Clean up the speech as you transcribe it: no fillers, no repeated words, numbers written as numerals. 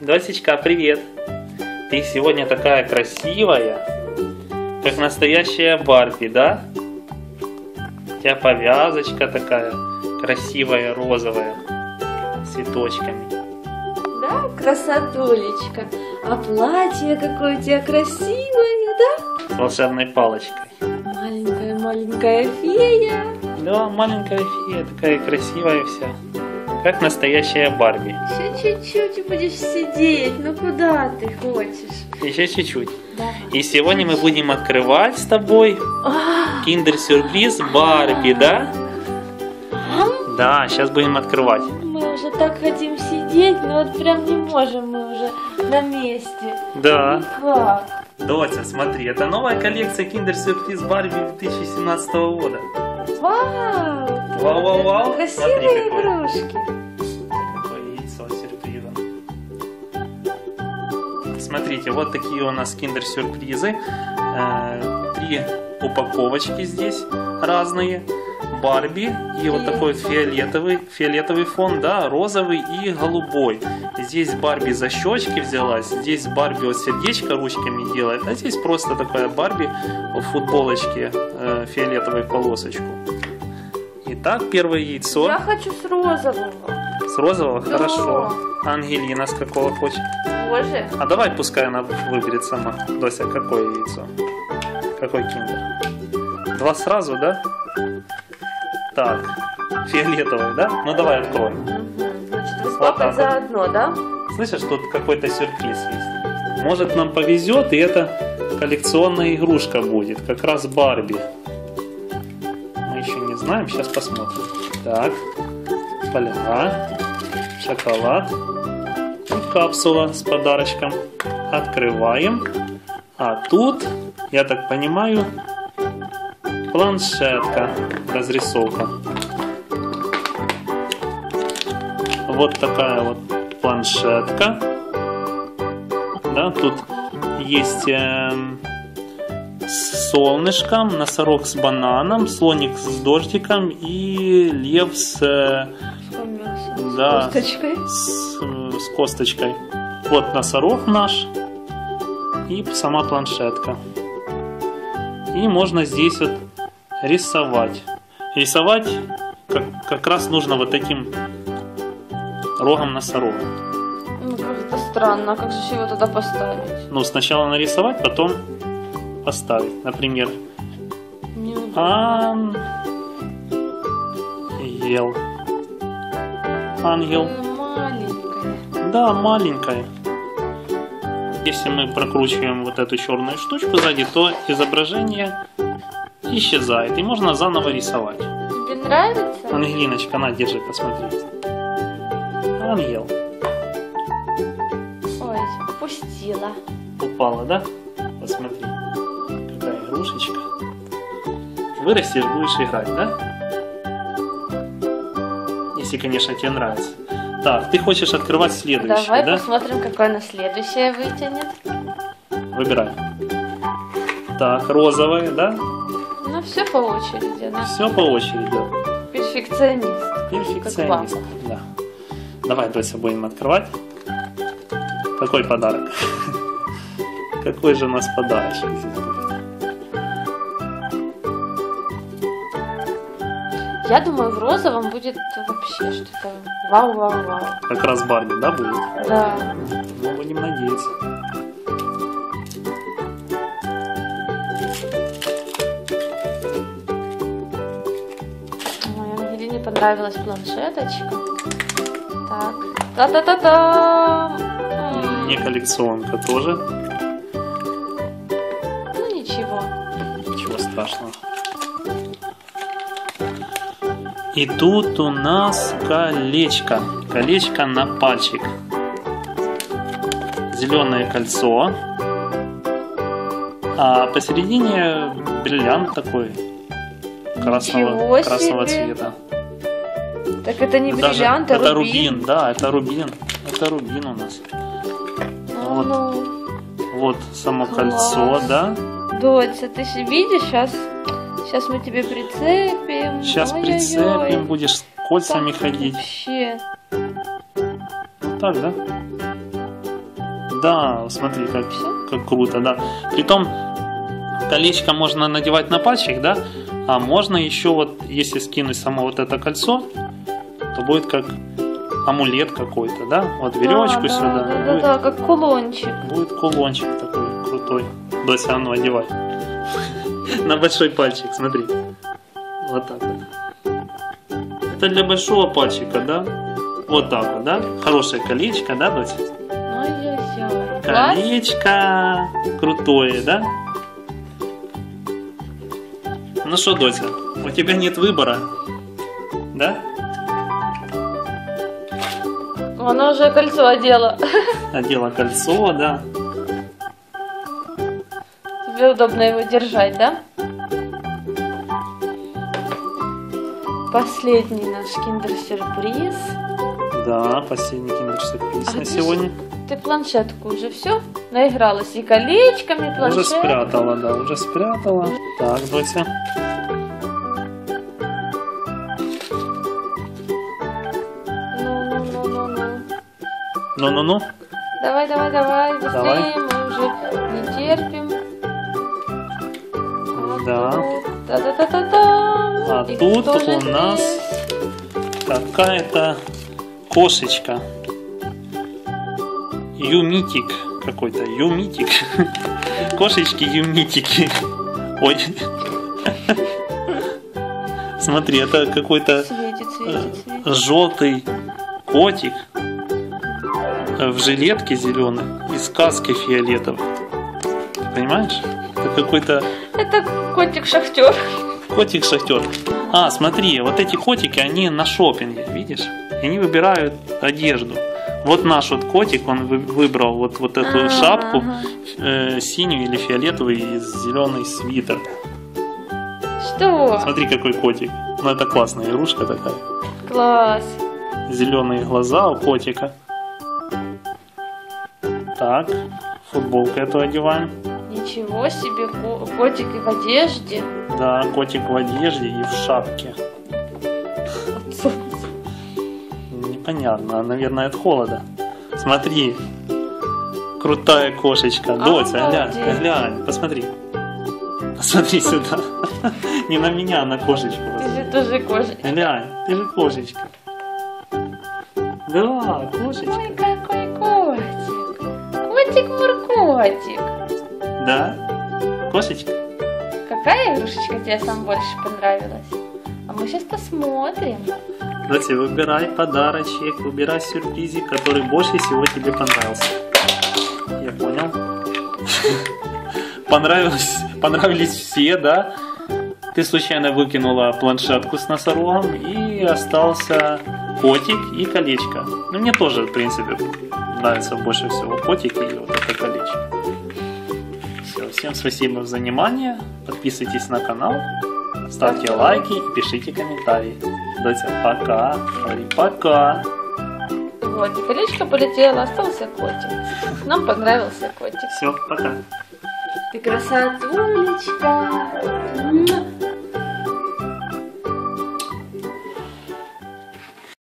Досечка, привет! Ты сегодня такая красивая, как настоящая Барби, да? У тебя повязочка такая красивая, розовая, с цветочками. Да, красотулечка. А платье какое у тебя красивое, да? С волшебной палочкой. Маленькая фея. Да, маленькая фея, такая красивая вся. Как настоящая Барби. Еще чуть-чуть и будешь сидеть. Ну куда ты хочешь? Еще чуть-чуть. Да. И сегодня мы будем открывать с тобой Киндер сюрприз Барби, да? Да, сейчас будем открывать. Мы уже так хотим сидеть, но вот прям не можем, мы уже на месте. Да. Никак. Дося, смотри, это новая коллекция Киндер сюрприз Барби 2017 года. Вау! Вау-вау-вау! Красивые игрушки! Какое яйцо с сюрпризом. Смотрите, вот такие у нас Киндер сюрпризы. Три упаковочки здесь разные. Барби и вот такой фиолетовый фон, да, розовый и голубой. Здесь Барби за щечки взялась, здесь Барби вот сердечко ручками делает, а здесь просто такая Барби в футболочке фиолетовой полосочку. Итак, первое яйцо. Я хочу с розового. С розового? Да. Хорошо. Ангелина с какого хочет? Боже. А давай пускай она выберет сама. Дося, какое яйцо? Какой киндер? Два сразу, да? Так, фиолетовый, да? Ну давай откроем. Значит, вы с папой вот заодно, да? Слышишь, тут какой-то сюрприз есть. Может, нам повезет, и это коллекционная игрушка будет. Как раз Барби. Мы еще не знаем, сейчас посмотрим. Так, поля, шоколад. И капсула с подарочком. Открываем. А тут, я так понимаю, планшетка, разрисовка. Вот такая вот планшетка. Да, тут есть с солнышком, носорог с бананом, слоник с дождиком и лев с косточкой. Вот носорог наш и сама планшетка. И можно здесь вот рисовать. Рисовать как раз нужно вот таким рогом носорога. Ну, как-то странно, а как же его туда поставить? Ну, сначала нарисовать, потом поставить. Например, ангел. Маленькая. Да, маленькая. Если мы прокручиваем вот эту черную штучку сзади, то изображение исчезает, и можно заново рисовать. Тебе нравится? Ангелиночка, она держит, посмотри. Ангел. Ой, упустила. Упала, да? Посмотри, какая игрушечка. Вырастешь, будешь играть, да? Если, конечно, тебе нравится. Так, ты хочешь открывать следующую, да? Давай посмотрим, какая она следующая вытянет. Выбирай. Так, розовая, да? Ну, все по очереди, да? Все по очереди, да. Перфекционист. Перфекционист, да. Давай, Дося, будем открывать. Какой подарок? Какой же у нас подарочек здесь будет? Я думаю, в розовом будет вообще что-то вау-вау-вау. Как раз Барби, да, будет? Да. Ну, будем надеяться. Понравилась планшеточка. Так. Та-та-та-та! Не коллекционка тоже. Ну ничего. Ничего страшного. И тут у нас колечко. Колечко на пальчик. Зеленое кольцо. А посередине бриллиант такой. Красного цвета. Так это не бриллиант, а рубин. Это рубин, да, это рубин. Это рубин у нас. Вот, вот само кольцо, да? Дося, ты видишь, сейчас мы тебе прицепим. Сейчас прицепим, будешь с кольцами ходить. Вообще. Вот так, да? Да, смотри, как круто, да. Притом колечко можно надевать на пальчик, да, а можно еще вот, если скинуть само вот это кольцо, то будет как амулет какой-то, да, вот веревочку да, сюда. Да, будет, да, как кулончик. Будет кулончик такой крутой, да, все равно одевай. На большой пальчик, смотри. Вот так вот. Это для большого пальчика, да? Вот так вот, да? Хорошее колечко, да, дочь? Ну, я взяла. Колечко крутое, да? Ну что, дочь, у тебя нет выбора, да? Она уже кольцо одела. Одела кольцо, да. Тебе удобно его держать, да? Последний наш киндер-сюрприз. Да, последний киндер-сюрприз на сегодня. Ты планшетку уже все наигралась и колечками, и планшетками. Уже спрятала, да, уже спрятала. Так, Дося. Ну-ну-ну. Давай, давай, давай, быстрее, давай. Мы уже не терпим. Да. А и тут у нас какая-то кошечка. Юмитик какой-то. Юмитик. Кошечки-юмитики. Ой. Смотри, это какой-то желтый котик в жилетке зеленой и сказке фиолетовой. Понимаешь? Это какой-то... Это котик-шахтер. Котик-шахтер. А, смотри, вот эти котики, они на шопинге, видишь? Они выбирают одежду. Вот наш вот котик, он выбрал вот эту шапку, синюю или фиолетовую, и зеленый свитер. Что? Смотри, какой котик. Ну, это классная игрушка такая. Класс. Зеленые глаза у котика. Так, футболку эту одеваем. Ничего себе, котик и в одежде. Да, котик в одежде и в шапке. Непонятно, наверное, от холода. Смотри, крутая кошечка. Дося, глянь, посмотри. Посмотри сюда. Не на меня, а на кошечку. Ты же тоже кошечка. Глянь, ты же кошечка. Да, кошечка. Котик-муркотик. Да? Кошечка? Какая игрушечка тебе сам больше понравилась? А мы сейчас посмотрим. Давайте, выбирай подарочек, выбирай сюрпризик, который больше всего тебе понравился. Я понял. Понравились все, да? Ты случайно выкинула планшетку с носорогом, и остался котик и колечко. Ну, мне тоже, в принципе, нравится больше всего котик и вот это колечко. Все, всем спасибо за внимание. Подписывайтесь на канал, ставьте лайки и пишите комментарии. Давайте пока. Говори пока. Вот, и колечко полетело, остался котик. Нам понравился котик. Все, пока. Ты красотулечка.